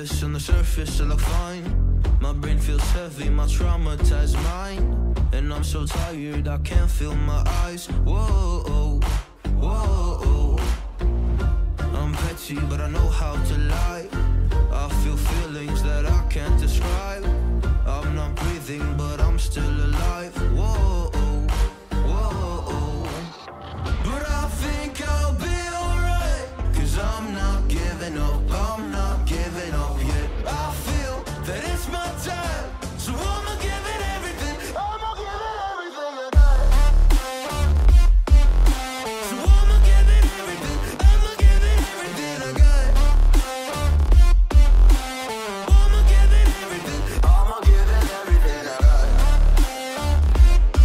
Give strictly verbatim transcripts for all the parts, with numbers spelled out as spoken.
nervous on the surface, I look fine. My brain feels heavy, my traumatized mind. And I'm so tired, I can't feel my eyes. Whoa, whoa. I'm petty, but I know how to lie. I feel feelings that I can't describe. I'm not breathing, but I'm still alive. Whoa, whoa. But I think I'll be alright, 'cause I'm not giving up, I'm not giving up yet. I feel that it's my time, so I'ma give it everything. I'ma give it everything I got. So I'ma give it everything, I'ma give it everything I got. I'ma give it everything, I'ma give it everything I got. I'ma give it everything,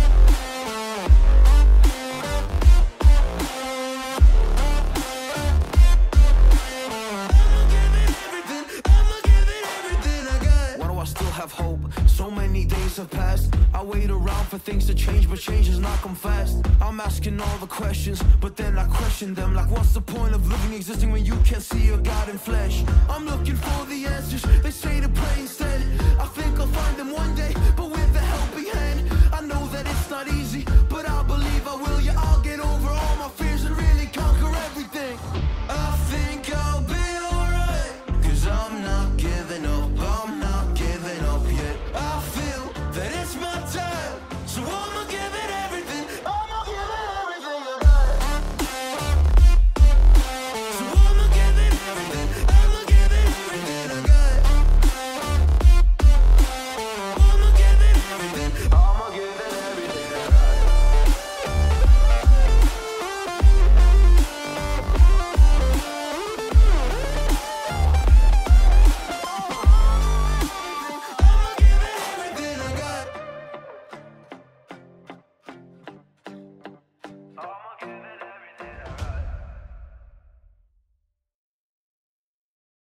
I'ma give it everything I got. Why do I still have hope? So many days have passed. I wait around for things to change, but change has not come fast. I'm asking all the questions, but then I question them. Like, what's the point of living, existing when you can't see your God in flesh? I'm looking for the answers, they say to pray instead. I think I'll find them one day.